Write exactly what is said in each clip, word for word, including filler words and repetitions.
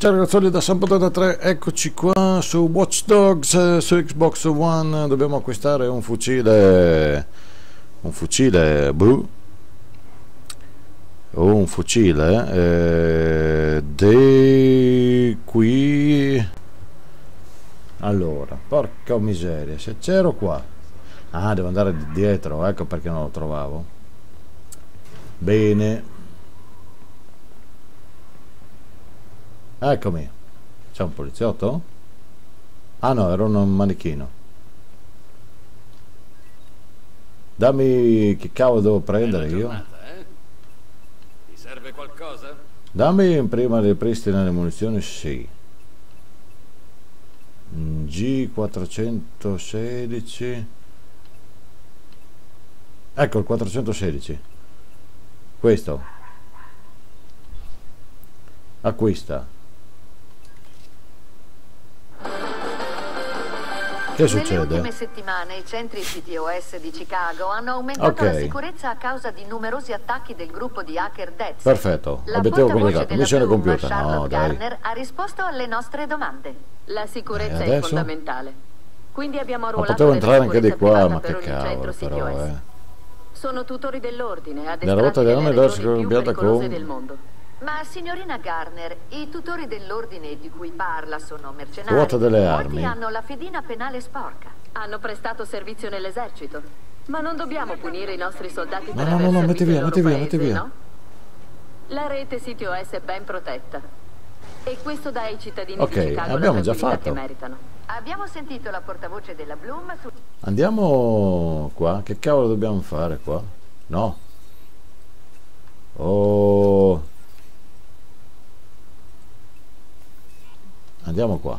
Ciao ragazzi da Sampo ottantatré, eccoci qua su Watch Dogs, su Xbox One. Dobbiamo acquistare un fucile, un fucile blu o un fucile eh, di qui. Allora, porca miseria, se c'ero qua. Ah, devo andare dietro, ecco perché non lo trovavo. Bene. Eccomi. C'è un poliziotto? Ah no, era un manichino. Dammi, che cavolo devo prendere giornata, io? Eh? Ti serve qualcosa? Dammi prima ripristina le munizioni, sì. G quattrocentosedici. Ecco il quattrocentosedici. Questo. Acquista. Che succede? Nelle ultime settimane i centri C T O S di Chicago hanno aumentato okay. la sicurezza a causa di numerosi attacchi del gruppo di hacker Dez. Perfetto, obiettivo completato, missione compiuta. No, Garner ha risposto alle nostre domande. La sicurezza è fondamentale. Quindi abbiamo arruolato. Ma potevo entrare anche di qua, ma che cavolo, però, eh. Sono tutori dell'ordine, addestrati nelle regioni più pericolose del mondo. Ma signorina Garner, i tutori dell'ordine di cui parla sono mercenari. Ruota delle armi. Molti hanno la fedina penale sporca. Hanno prestato servizio nell'esercito. Ma non dobbiamo punire i nostri soldati per aver servito il loro paese, no? No, no, metti via, metti via, metti via. La rete C T O S è ben protetta. E questo dà ai cittadini di Chicago la tranquillità che meritano. Abbiamo sentito la portavoce della Bloom su... Andiamo qua. Che cavolo dobbiamo fare qua? No. Oh... Andiamo qua.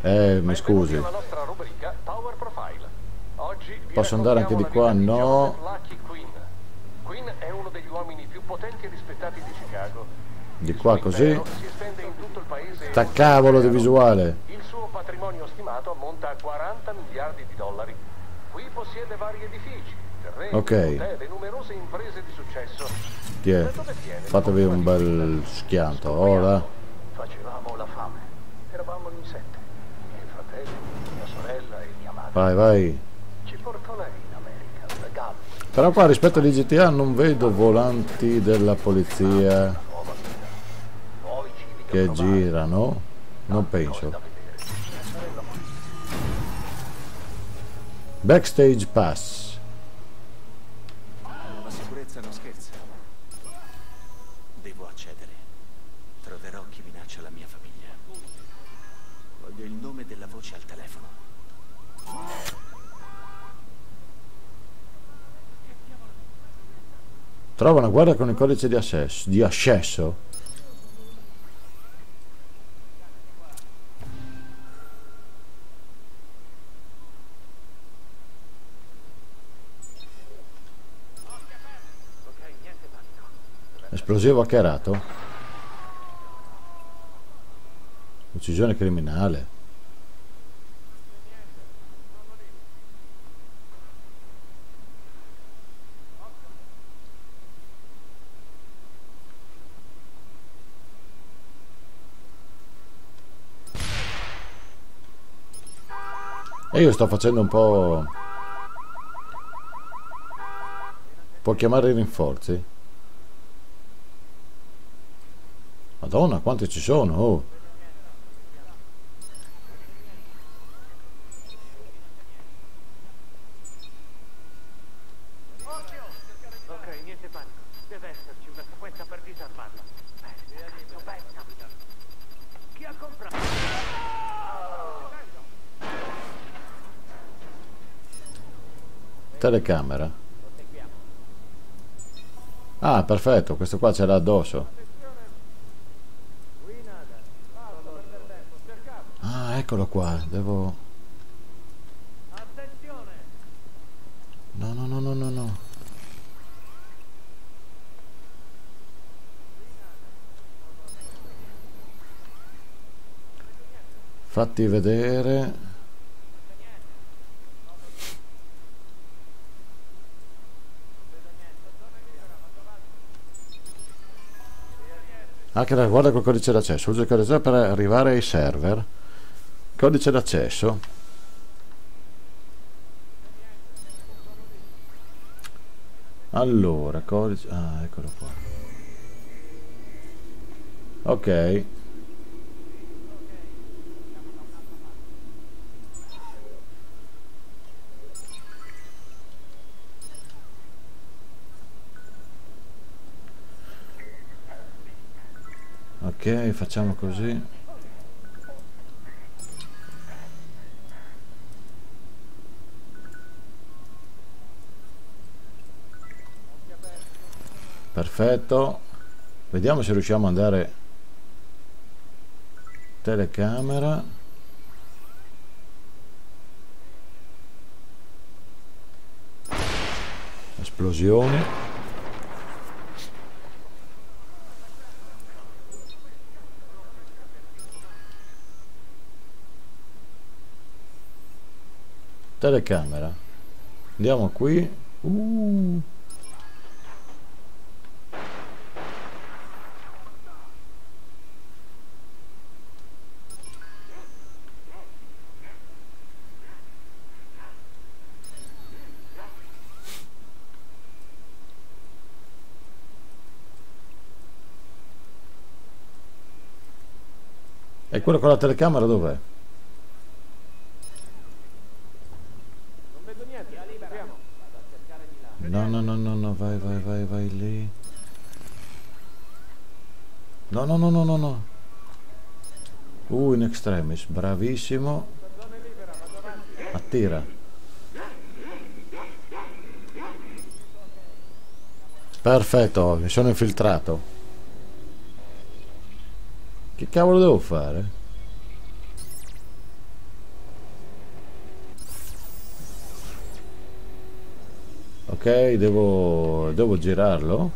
Eh, mi scusi. Posso andare anche di qua? No. Lucky Quinn. Quinn è uno degli uomini più potenti e rispettati di Chicago. Di qua così. Sta cavolo di visuale. Il suo patrimonio stimato ammonta a quaranta miliardi di dollari. Qui possiede vari edifici, terreni, hotel e numerose imprese di successo. Tiè, fatevi un bel schianto, ora. Facevamo la fame. Eravamo in sette. Mio fratello, mia sorella e mia madre. Vai, vai. Ci portò lei in America, regalo. Però qua rispetto agli G T A non vedo volanti della polizia che girano. Non penso. Backstage pass. La sicurezza non scherza. Devo accedere. Troverò chi minaccia la mia famiglia. Voglio il nome della voce al telefono. Trova una guardia con il codice di accesso. Di accesso. Esplosivo hackerato. Uccisione criminale. E io sto facendo un po'... Può chiamare i rinforzi? Madonna, quante ci sono, oh. Ok, niente panico. Deve esserci una sequenza per disarmarla. Bella, cazzo, bella. Chi ha comprato? Telecamera. Ah, perfetto, questo qua ce l'ha addosso. Eccolo qua, devo... Attenzione! No, no, no, no, no, no. Fatti vedere. Anche la guarda col codice d'accesso. Uso il codice d'accesso per arrivare ai server. Codice d'accesso. Allora, codice... Ah, eccolo qua. Ok. Ok, facciamo così. Perfetto. Vediamo se riusciamo ad andare. Telecamera. Esplosioni. Telecamera, andiamo qui. Uh. E quello con la telecamera dov'è? No, no, no, no, no, vai, vai, vai, vai lì. No, no, no, no, no, no. Uh, in extremis, bravissimo. Attira. Perfetto, mi sono infiltrato. Che cavolo devo fare? Ok, devo, devo girarlo.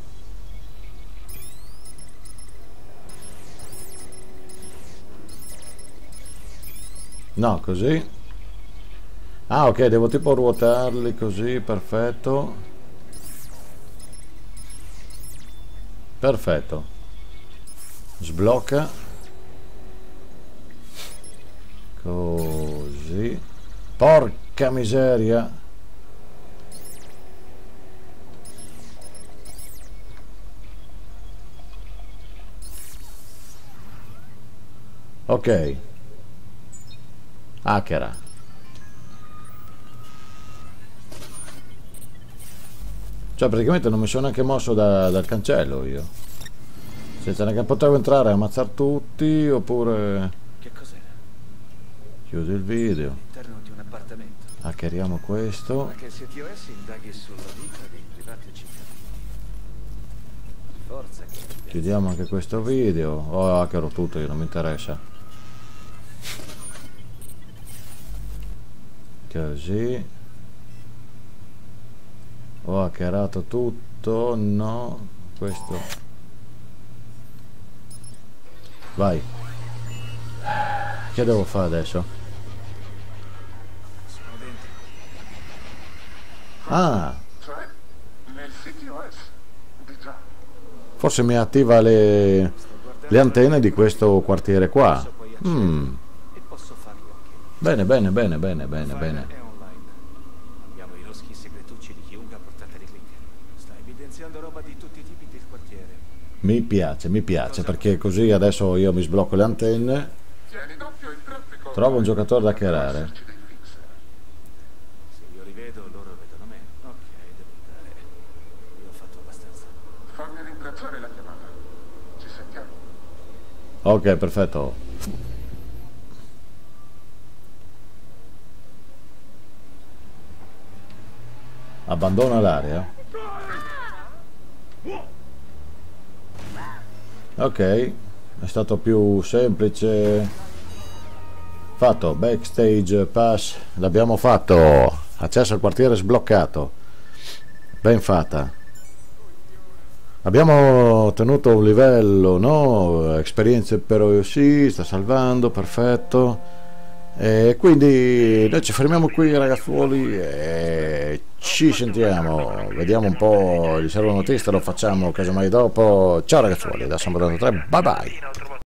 No, così. Ah, ok, devo tipo ruotarli così, perfetto. Perfetto. Sblocca. Così. Porca miseria. Ok, hackera. Cioè praticamente non mi sono neanche mosso da, dal cancello io. Senza neanche potevo entrare e ammazzare tutti oppure... Che cos'era? Chiudo il video. All'interno di un appartamento. Hackeriamo questo. Ma che il C T O S indaghi sulla vita dei privati cittadini. Forza che... Chiudiamo anche questo video. Oh, hackero tutto, io non mi interessa. Così ho hackerato tutto. No, questo vai, che devo fare adesso? Sono dentro. Ah, cioè nel C T O S di già forse mi attiva le, le antenne di questo quartiere qua. mm. Bene, bene, bene, bene, bene, bene. Abbiamo i loschi segretucci di chiunque a portata di click. Sta evidenziando roba di tutti i tipi del quartiere. Mi piace, mi piace, perché così adesso io mi sblocco le antenne. Trovo un giocatore da hackerare. Se io li vedo, loro vedono me. Ok, devo andare. Io ho fatto abbastanza. Fammi ringraziare la chiamata. Ci sentiamo. Ok, perfetto. Abbandona l'area. Ok, è stato più semplice. Fatto, backstage pass, l'abbiamo fatto. Accesso al quartiere sbloccato. Ben fatta. Abbiamo ottenuto un livello, no? Esperienze però sì, sta salvando, perfetto. E quindi noi ci fermiamo qui, ragazzuoli, e ciao. ci sentiamo, vediamo un po', gli servono testa, lo facciamo casomai dopo. Ciao ragazzuoli, da Sampo ottantatré, bye bye.